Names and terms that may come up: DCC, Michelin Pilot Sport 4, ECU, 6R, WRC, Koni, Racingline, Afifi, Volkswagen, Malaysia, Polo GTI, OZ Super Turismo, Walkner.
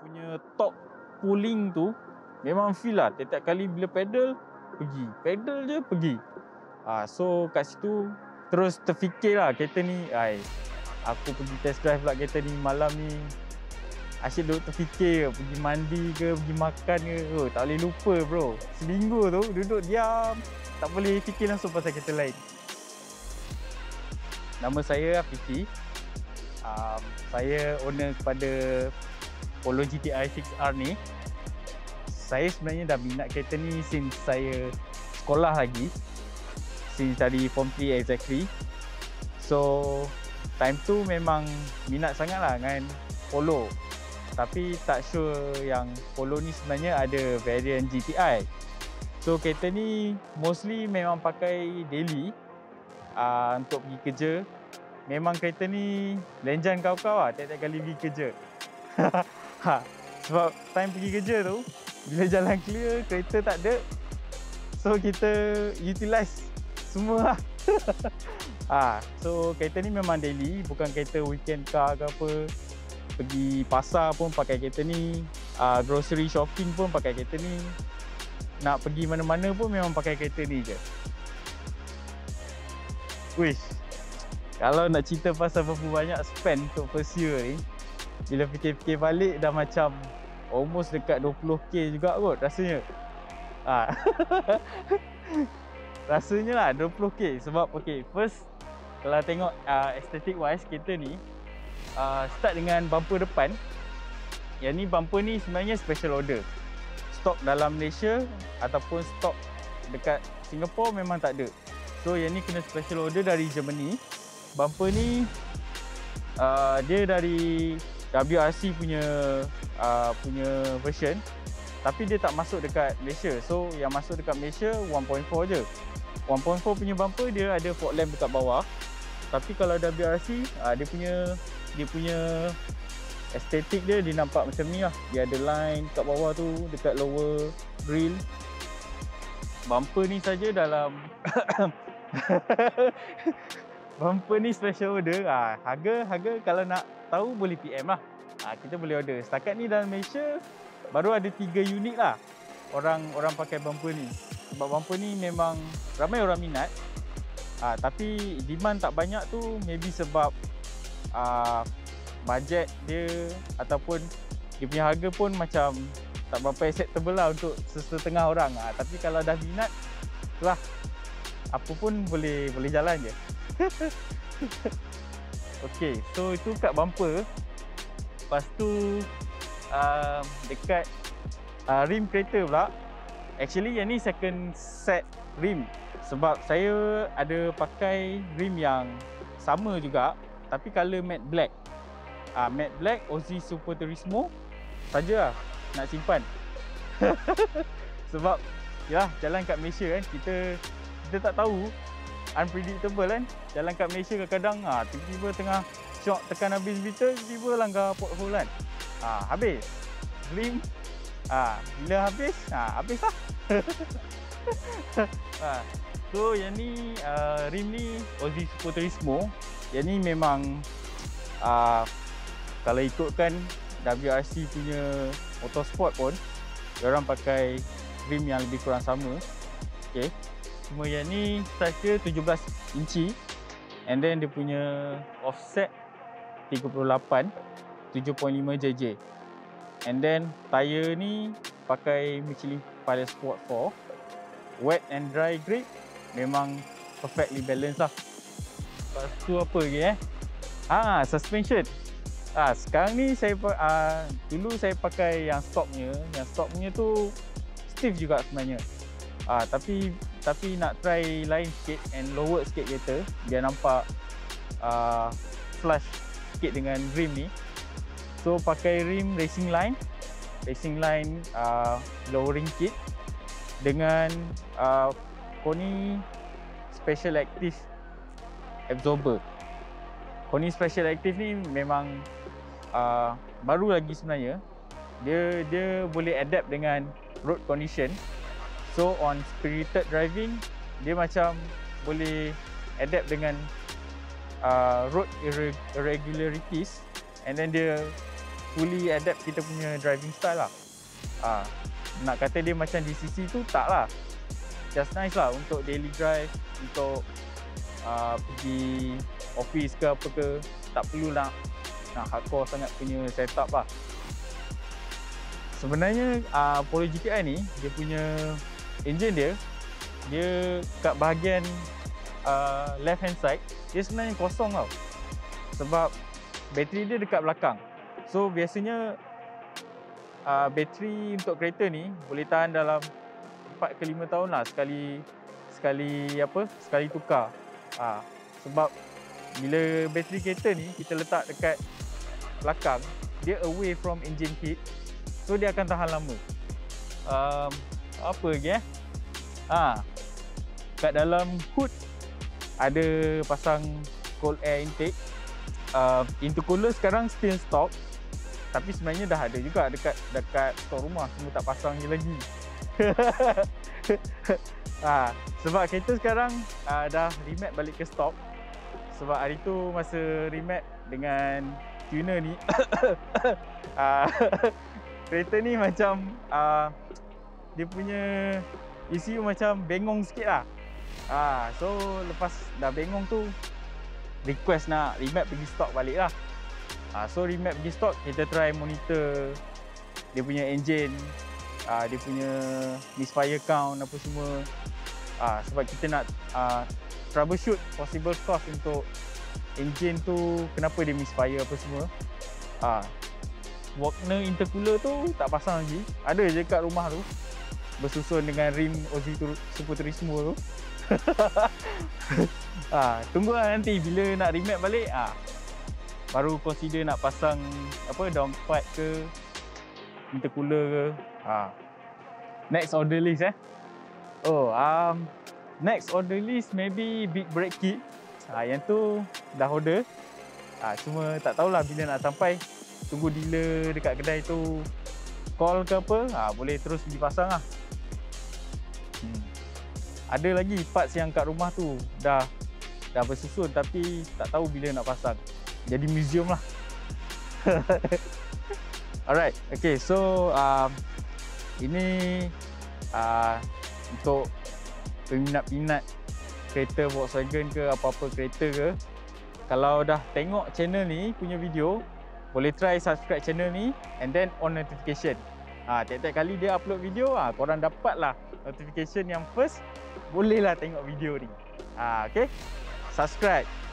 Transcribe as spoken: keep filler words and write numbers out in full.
punya top pulling tu memang feel lah. Setiap kali bila pedal, pergi. Pedal je, pergi. Ha, so kat situ terus terfikir lah kereta ni. Ay, aku pergi test drive pula kereta ni malam ni. Asyik duduk terfikir, pergi mandi ke, pergi makan ke. Oh, tak boleh lupa bro. Seminggu tu duduk diam, tak boleh fikir langsung pasal kereta lain. Nama saya Afifi. Um, saya owner kepada Polo G T I six R ni. Saya sebenarnya dah minat kereta ni since saya sekolah lagi. Since dari Form three exactly. So, time tu memang minat sangat lah dengan Polo. Tapi tak sure yang Polo ni sebenarnya ada variant G T I. So kereta ni mostly memang pakai daily uh, untuk pergi kerja. Memang kereta ni lenjan kau-kau lah tiap-tiap kali pergi kerja. Ha, sebab time pergi kerja tu, bila jalan clear, kereta tak ada. So kita utilise semua lah. Ha, so kereta ni memang daily, bukan kereta weekend car ke apa. Pergi pasar pun pakai kereta ni, uh, grocery shopping pun pakai kereta ni, nak pergi mana-mana pun memang pakai kereta ni je. Wish, kalau nak cerita pasal berapa banyak spend untuk first year ni, bila fikir-fikir balik dah macam almost dekat dua puluh K juga kot rasanya. Ha. Rasanya lah dua puluh K sebab okay, first kalau tengok uh, aesthetic wise kereta ni, Uh, start dengan bumper depan. Yang ni bumper ni sebenarnya special order. Stok dalam Malaysia ataupun stok dekat Singapura memang tak ada. So yang ni kena special order dari Germany. Bumper ni uh, dia dari W R C punya uh, punya version. Tapi dia tak masuk dekat Malaysia. So yang masuk dekat Malaysia satu titik empat je. satu titik empat punya bumper dia ada fog lamp dekat bawah. Tapi kalau W R C uh, dia punya dia punya estetik dia, dia nampak macam ni lah. Dia ada line kat bawah tu, dekat lower grill. Bumper ni saja dalam bumper ni special order. Ha, harga harga kalau nak tahu boleh P M lah. Ha, kita boleh order. Setakat ni dalam Malaysia baru ada tiga unit lah orang orang pakai bumper ni. Sebab bumper ni memang ramai orang minat. Ha, tapi demand tak banyak tu maybe sebab Uh, budget dia ataupun dia punya harga pun macam tak berapa acceptable lah untuk sesetengah orang. uh, Tapi kalau dah minat lah, apa pun boleh boleh jalan je. Ok, so itu kat bumper. Lepas tu uh, dekat uh, rim kereta pula. Actually yang ni second set rim. Sebab saya ada pakai rim yang sama juga, tapi colour matte black. Ah, matte black O Z Super Turismo sajalah nak simpan. Sebab yalah jalan kat Malaysia kan, kita kita tak tahu, unpredictable kan. Jalan kat Malaysia kadang-kadang ah tiba-tiba tengah shock tekan habis meter, tiba-tiba langgar pothole kan. Ah, habis. Rim ah bila habis, ah habislah. Ah. So yang ni uh, rim ni O Z Super Turismo. Yang ni memang uh, kalau ikutkan W R C punya motorsport pun diorang pakai rim yang lebih kurang sama. Okay. Cuma yang ni size dia tujuh belas inci and then dia punya offset tiga puluh lapan, tujuh titik lima J J. And then tyre ni pakai Michelin Pilot Sport four. Wet and dry grip memang perfectly balanced lah. Lepas tu apa lagi eh? Ah, suspension. Ah, sekarang ni saya ah, dulu saya pakai yang stoknya, yang stoknya tu stiff juga sebenarnya. Ah, tapi tapi nak try lain sikit and lower sikit kereta biar nampak ah, flush sikit dengan rim ni. So pakai rim racing line, racing line ah, lowering kit dengan ah, Koni special active absorber. Koni special active ni memang uh, baru lagi sebenarnya. Dia dia boleh adapt dengan road condition. So on spirited driving dia macam boleh adapt dengan uh, road irregularities and then dia fully adapt kita punya driving style lah. Ha, nak kata dia macam D C C tu, tak lah. Just nice lah untuk daily drive, untuk uh, pergi office ke apa ke. Tak perlu nak, nak hardcore sangat punya setup lah. Sebenarnya uh, Polo G T I ni, dia punya engine dia, dia kat bahagian uh, left hand side, dia sebenarnya kosong tau. Sebab bateri dia dekat belakang. So biasanya uh, bateri untuk kereta ni boleh tahan dalam empat ke lima tahun lah sekali sekali apa sekali tukar. Uh, sebab bila bateri kereta ni kita letak dekat belakang, dia away from engine kit. So dia akan tahan lama. Um, apa lagi eh? Ah, ha, kat dalam hood ada pasang cold air intake. Uh, intercooler sekarang still stock, tapi sebenarnya dah ada juga dekat dekat stok rumah, cuma tak pasang je lagi. Ha, sebab kereta sekarang uh, dah remap balik ke stok. Sebab hari tu masa remap dengan tuner ni, uh, kereta ni macam uh, dia punya E C U macam bengong sikit lah. uh, So lepas dah bengong tu, request nak remap pergi stock balik lah. uh, So remap pergi stock, kita try monitor dia punya engine, uh, dia punya misfire count apa semua. uh, Sebab kita nak uh, troubleshoot possible cause untuk engine tu, kenapa dia misfire apa semua. uh, Walkner intercooler tu tak pasang lagi, ada je kat rumah tu, bersusun dengan rim O Z Super Turismo tu. Ha, tunggulah nanti bila nak remap balik, ha, baru consider nak pasang apa downpipe ke, intercooler ke. Ha, next order list eh. Oh, um, next order list maybe big brake kit. Ha, yang tu dah order. Ha, cuma tak tahulah bila nak sampai. Tunggu dealer dekat kedai tu call ke apa, ha, boleh terus dipasang lah. Hmm. Ada lagi parts yang kat rumah tu dah dah bersusun tapi tak tahu bila nak pasang. Jadi museum lah. Alright, okay, so um, ini uh, untuk peminat-peminat kereta Volkswagen ke apa-apa kereta ke. Kalau dah tengok channel ni punya video, boleh try subscribe channel ni and then on notification. Ha, tiap-tiap kali dia upload video, ah, ha, korang dapatlah notification yang first, bolehlah tengok video ni. Ah, ha, okay, subscribe.